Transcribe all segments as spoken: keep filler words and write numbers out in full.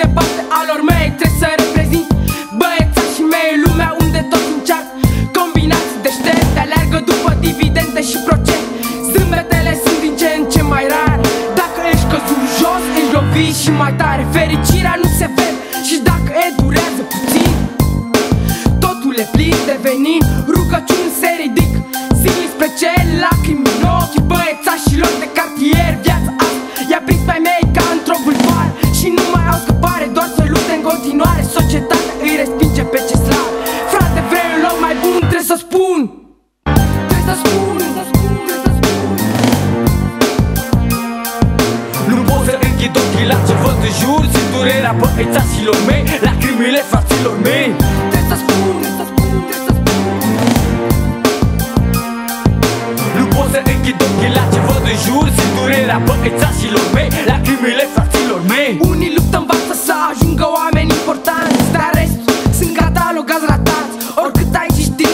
cine bate alor mei, trebuie să reprezint băiețașii mei, lumea unde toți încearcă combinații deștepte, alergă după dividende și procent. Zâmbetele sunt din ce în ce mai rar, dacă ești căzut jos, ești lovit și mai tare. Fericirea nu se vede și dacă e durează puțin, totul e plin de venin. Rugăciuni se ridic zile spre cer, lacrimi în ochii băiețașilor de cartier. Viața asta i-a prins pe mei ca într-o bulvară și nu mai au scăpare, doar să lupte în continuare. Societatea îi respinge pe ce slab. Frate, vrei un loc mai bun, trebuie să spun. Trebuie să spun, să spun, să spun. Nu pot să închid ochii la ce văd în jur, simt durerea băiețașilor mei, lacrimile fraților mei. Trebuie să spun, să spun, să spun. Nu pot să închid ochii la ce văd în jur, simt durerea băiețașilor mei, lacrimile fraților mei. Unii luptă învață să ajungă oameni importanți, dar restul sunt catalogați ratați. Oricât ai ști,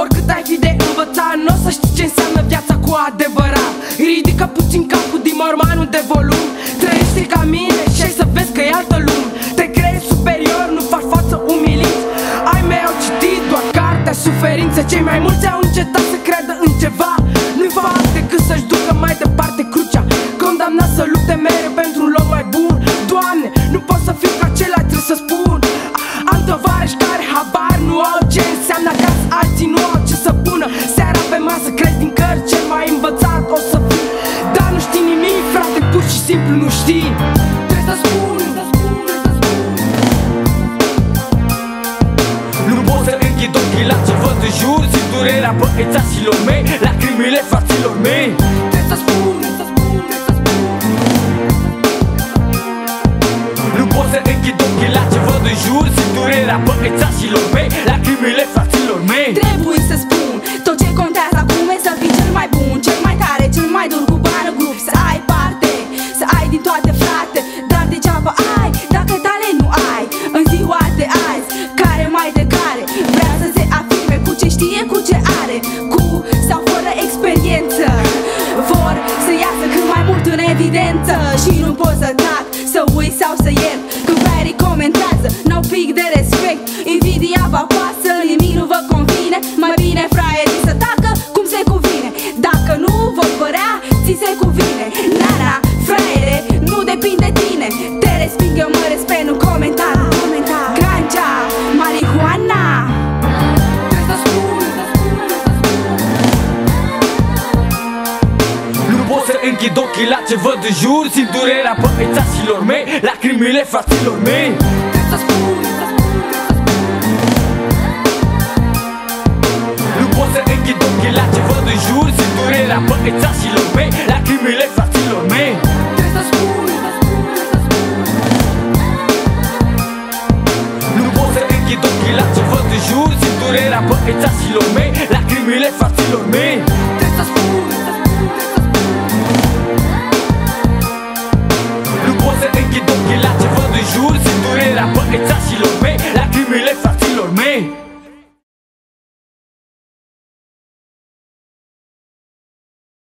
oricât ai fi de învățat, n-o să știi ce înseamnă viața cu adevărat. Ridică puțin capul din mormanul de volum, trăiește ca mine și ai să vezi că e altă lume. Te crezi superior, nu faci față umilit. Ai mei au citit doar cartea suferințe, cei mai mulți au încetat să creadă în ceva. Nu-i fac decât să-și ducă mai departe crucea, condamnat să lupte mereu pentru un loc mai bun. Doamne, nu pot să fiu ca acela, trebuie să spun. Am tovarăși care habar nu au ce înseamnă acasă, alții nu au ce să pună. Seara pe masă crezi din cărți, cel mai învățat o să fiu, dar nu știi nimic, frate, pur și simplu nu știi. Trebuie să spun, să spun, să spun. Nu pot să închid ochii la ce văd în jur, simt durerea băiețașilor mei, lacrimile fraților mei. Trebuie să spun, să spun, să spun. Nu pot să închid ochii la ce văd în jur, simt durerea băiețașilor mei, lacrimile fraților mei. Trebuie să spun, tot ce contează acum e să fii cel mai bun, cel mai tare, cel mai dur, cu bană grup, să ai parte, să ai din toate, frate. Dar degeaba ai, dacă talent nu ai, în ziua de azi, care mai de care vrea să se afirme cu ce știe, cu ce are, cu sau fără experiență, vor să iasă cât mai mult în evidență. Și nu pot să tac, să uit sau să iert, când fraierii comentează, n-au pic de respect. Invidia vă apasă, nimic nu vă convine, mai bine fraierii să tacă cum se cuvine. Dacă nu vor părea, ți se cuvine. Nara, fraiere, nu depinde de tine, te resping, eu mă respect, nu comenta. Ganja, marihuana. Trebuie să spun, să spun, să spun. Nu pot să închid ochii la ce văd în jur, simt durerea băiețașilor mei, lacrimile fraților mei. Trebuie să spun, să spun, să spun. Nu pot să închid ochii la ce văd în jur, simt durerea băiețașilor mei, lacrimile fraților mei. Trebuie să spun, să spun, să spun. Nu pot să închid ochii la ce văd în jur, simt durerea băiețașilor mei, lacrimile fraților mei. Trebuie să spun, să spun, să spun. Nu pot să închid ochii la ce văd în jur, simt durerea băiețașilor mei,